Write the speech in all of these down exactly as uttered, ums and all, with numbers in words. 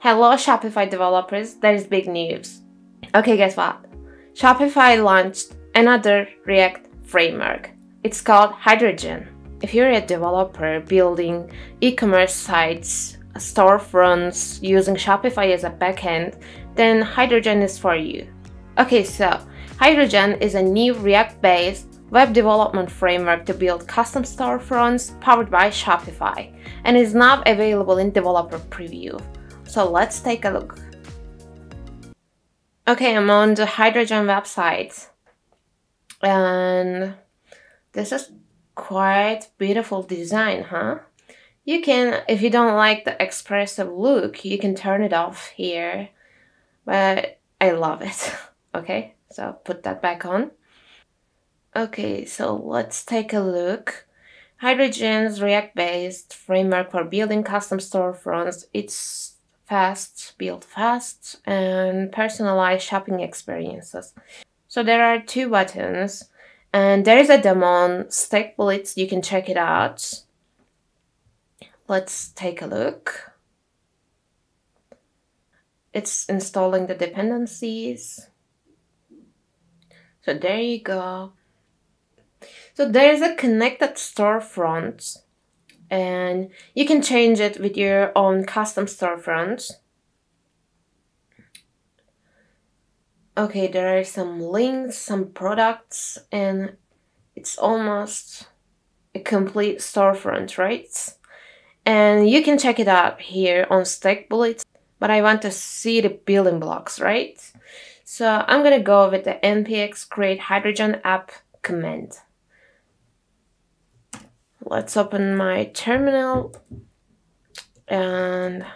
Hello Shopify developers, there is big news. Okay, guess what? Shopify launched another React framework. It's called Hydrogen. If you're a developer building e-commerce sites, storefronts, using Shopify as a backend, then Hydrogen is for you. Okay, so Hydrogen is a new React-based web development framework to build custom storefronts powered by Shopify and is now available in developer preview. So let's take a look. Okay, I'm on the Hydrogen website, and this is quite beautiful design, huh? You can, if you don't like the expressive look, you can turn it off here, but I love it. Okay, so put that back on. Okay, so let's take a look. Hydrogen's React-based framework for building custom storefronts. It's fast, build fast, and personalized shopping experiences. So there are two buttons, and there is a demo on StackBlitz. You can check it out. Let's take a look. It's installing the dependencies. So there you go. So there is a connected storefront, and you can change it with your own custom storefront. Okay, there are some links, some products, and it's almost a complete storefront, right? And you can check it out here on StackBlitz, but I want to see the building blocks, right? So I'm gonna go with the npx create hydrogen app command. Let's open my terminal and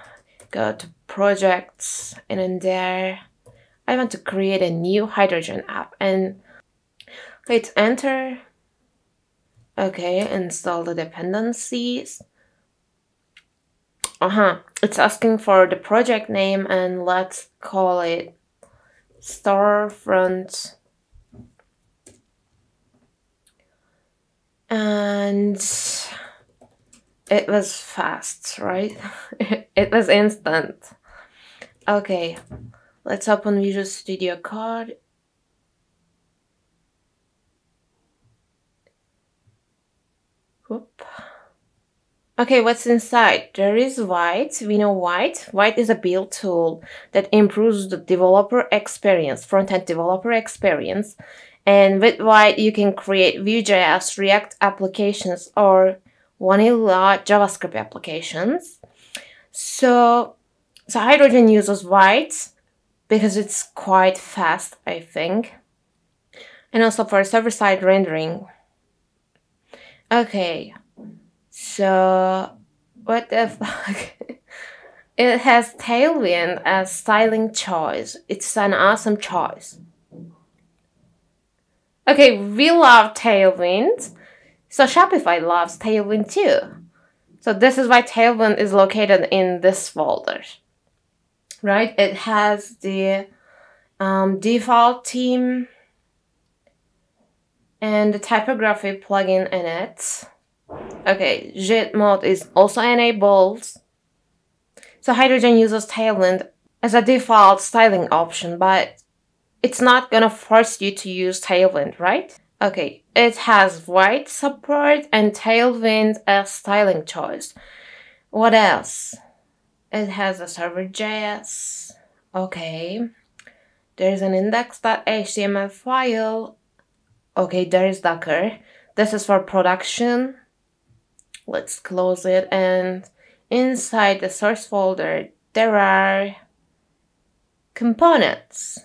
go to projects, and in there I want to create a new hydrogen app, and hit enter. Okay, install the dependencies. Uh-huh, it's asking for the project name, and let's call it Storefront. And it was fast, right? It was instant. Okay, let's open Visual Studio Code. Whoop. Okay, what's inside? There is Vite. We know Vite. Vite is a build tool that improves the developer experience, front-end developer experience. And with Vite, you can create Vue.js, React applications, or vanilla JavaScript applications. So, so Hydrogen uses Vite because it's quite fast, I think. And also for server-side rendering. Okay. So, what the fuck? It has Tailwind as styling choice. It's an awesome choice. Okay, we love Tailwind. So Shopify loves Tailwind too. So this is why Tailwind is located in this folder, right? It has the um, default theme and the typography plugin in it. Okay, Jet mode is also enabled. So Hydrogen uses Tailwind as a default styling option, but it's not gonna force you to use Tailwind, right? Okay, it has Vite support and Tailwind as styling choice. What else? It has a server.js. Okay, there's an index.html file. Okay, there is Docker. This is for production. Let's close it, and inside the source folder there are components.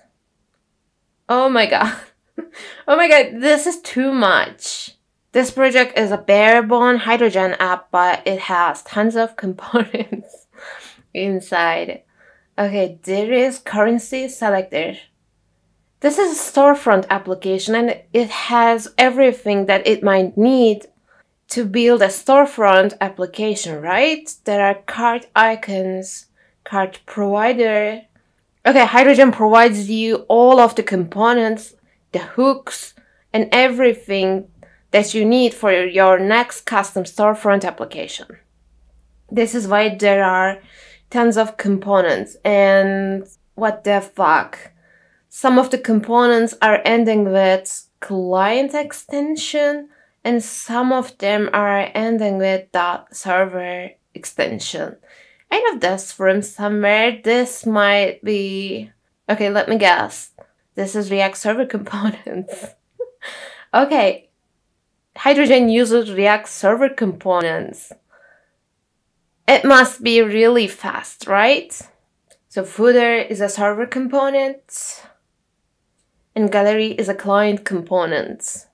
Oh my god. Oh my god, this is too much. This project is a bare-bone Hydrogen app, but it has tons of components inside. Okay, there is currency selector. This is a storefront application, and it has everything that it might need to build a storefront application, right? There are cart icons, cart provider. Okay, Hydrogen provides you all of the components, the hooks, and everything that you need for your next custom storefront application. This is why there are tons of components, and what the fuck? Some of the components are ending with client extension, and some of them are ending with .server extension. I know this from somewhere. This might be... Okay, let me guess. This is React Server Components. Okay. Hydrogen uses React Server Components. It must be really fast, right? So footer is a server component and gallery is a client component.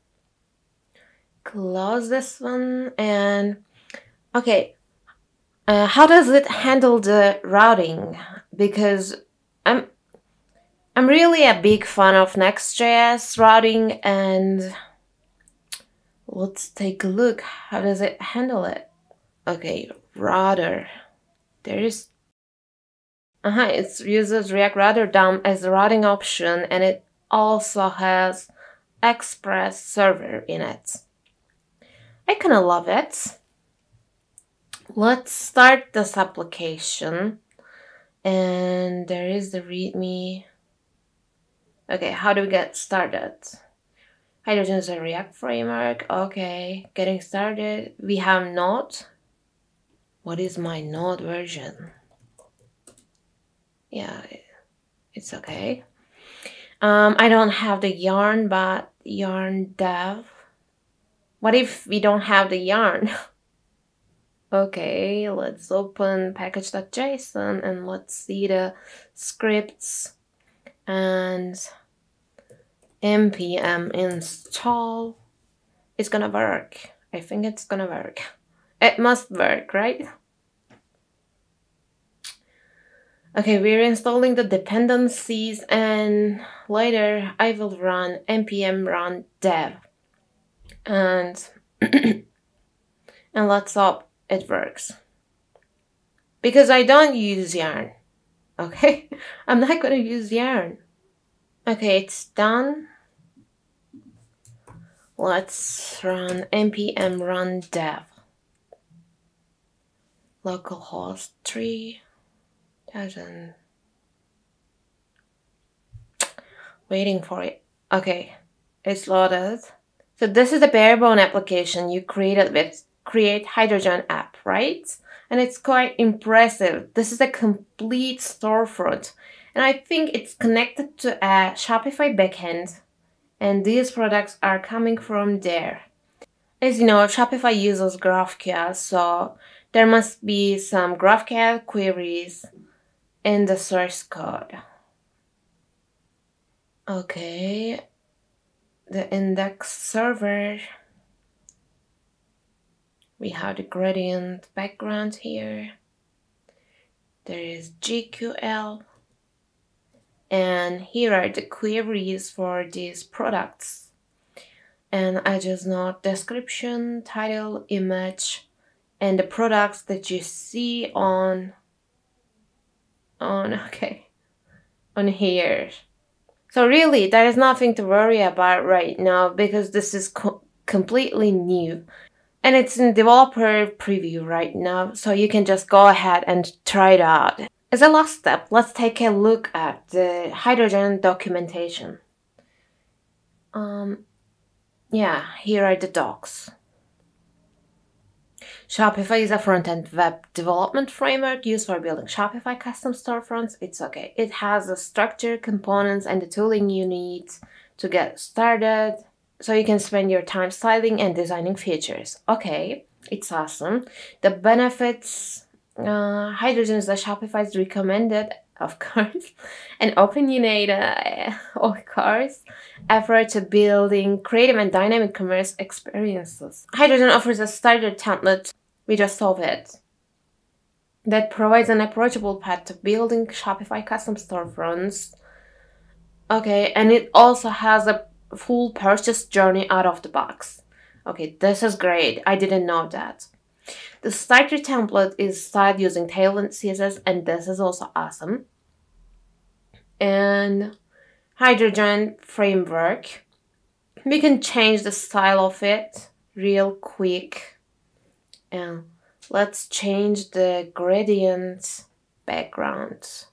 Close this one and... Okay. Uh, how does it handle the routing? Because I'm I'm really a big fan of Next.js routing, and let's take a look. How does it handle it? Okay, router. There is uh-huh, it uses React Router D O M as the routing option, and it also has Express Server in it. I kinda love it. Let's start this application, and there is the README. Okay, how do we get started? Hydrogen is a React framework. Okay, getting started. We have Node. What is my Node version? Yeah, it's okay. Um, I don't have the yarn, but yarn dev. What if we don't have the yarn? Okay, let's open package.json and let's see the scripts and npm install. It's gonna work. I think it's gonna work. It must work, right? Okay, we're installing the dependencies, and later I will run npm run dev. And, and let's hope it works. Because I don't use yarn. Okay, I'm not gonna use yarn. Okay, it's done. Let's run npm run dev. Localhost three thousand. Waiting for it. Okay, it's loaded. So this is the barebone application you created with Create Hydrogen app, right? And it's quite impressive. This is a complete storefront, and I think it's connected to a Shopify backend, and these products are coming from there. As you know, Shopify uses GraphQL, so there must be some GraphQL queries in the source code. Okay, the index server. We have the gradient background here. There is G Q L. And here are the queries for these products. And I just note description, title, image, and the products that you see on, on, okay, on here. So really, there is nothing to worry about right now because this is co- completely new. And it's in developer preview right now, so you can just go ahead and try it out. As a last step, let's take a look at the Hydrogen documentation. Um, yeah, here are the docs. Shopify is a front-end web development framework used for building Shopify custom storefronts. It's okay. It has the structure, components, and the tooling you need to get started. So you can spend your time styling and designing features. Okay, it's awesome. The benefits, uh, Hydrogen is the Shopify's recommended, of course, and opinionated, uh, of course, effort to building creative and dynamic commerce experiences. Hydrogen offers a starter template, we just saw it, that provides an approachable path to building Shopify custom storefronts. Okay, and it also has a full purchase journey out of the box. Okay, this is great. I didn't know that. The starter template is styled using Tailwind C S S, and this is also awesome. And Hydrogen framework. We can change the style of it real quick. And let's change the gradient backgrounds.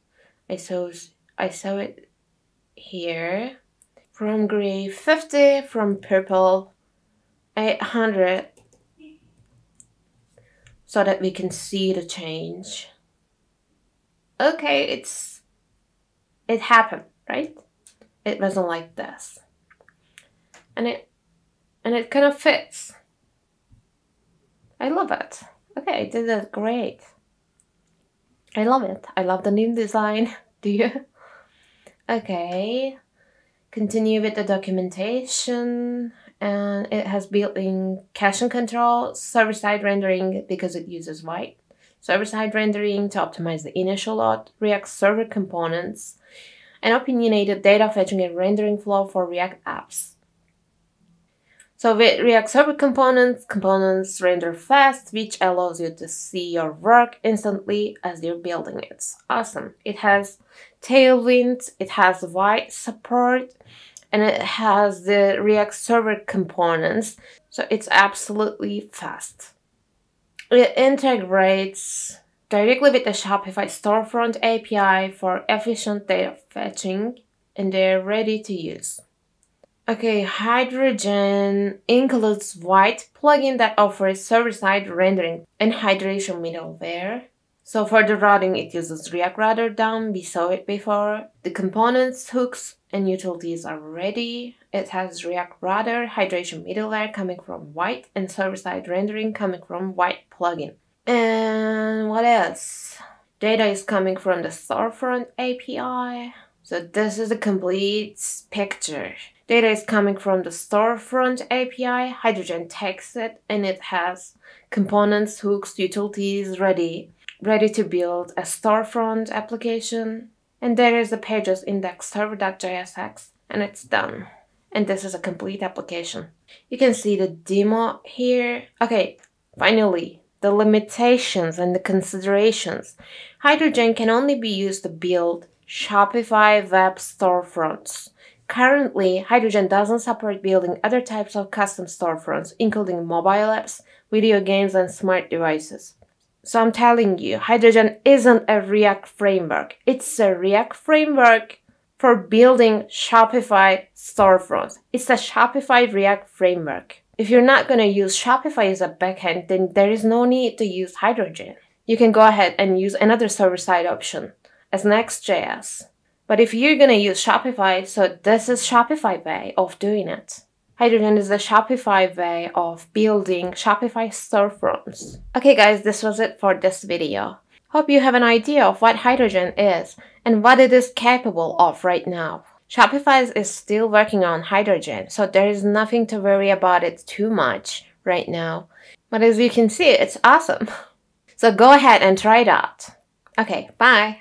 I saw, I saw it here. From gray fifty, from purple eight hundred, so that we can see the change. Okay, it's it happened, right? It wasn't like this. And it and it kind of fits. I love it. Okay, I did it great. I love it. I love the new design. Do you? Okay. Continue with the documentation, and it has built-in caching control, server-side rendering because it uses Vite, server-side rendering to optimize the initial load, React Server Components, and opinionated data fetching and rendering flow for React apps. So with React Server Components, components render fast, which allows you to see your work instantly as you're building it. It's awesome. It has Tailwind, it has Vite support, and it has the React Server Components. So it's absolutely fast. It integrates directly with the Shopify Storefront A P I for efficient data fetching, and they're ready to use. Okay, Hydrogen includes Vite plugin that offers server-side rendering and hydration middleware. So for the routing, it uses React Router D O M, we saw it before. The components, hooks, and utilities are ready. It has React Router, hydration middleware coming from Vite, and server-side rendering coming from Vite plugin. And what else? Data is coming from the Storefront A P I. So this is the complete picture. Data is coming from the Storefront A P I, Hydrogen takes it, and it has components, hooks, utilities ready, ready to build a Storefront application. And there is the pages index server.jsx, and it's done. And this is a complete application. You can see the demo here. Okay, finally, the limitations and the considerations. Hydrogen can only be used to build Shopify web storefronts. Currently, Hydrogen doesn't support building other types of custom storefronts, including mobile apps, video games, and smart devices. So I'm telling you, Hydrogen isn't a React framework. It's a React framework for building Shopify storefronts. It's a Shopify React framework. If you're not going to use Shopify as a backend, then there is no need to use Hydrogen. You can go ahead and use another server-side option as Next.js. But if you're going to use Shopify, so this is Shopify way of doing it. Hydrogen is the Shopify way of building Shopify storefronts. Okay guys, this was it for this video. Hope you have an idea of what Hydrogen is and what it is capable of right now. Shopify is still working on Hydrogen, so there is nothing to worry about it too much right now. But as you can see, it's awesome. So go ahead and try it out. Okay, bye.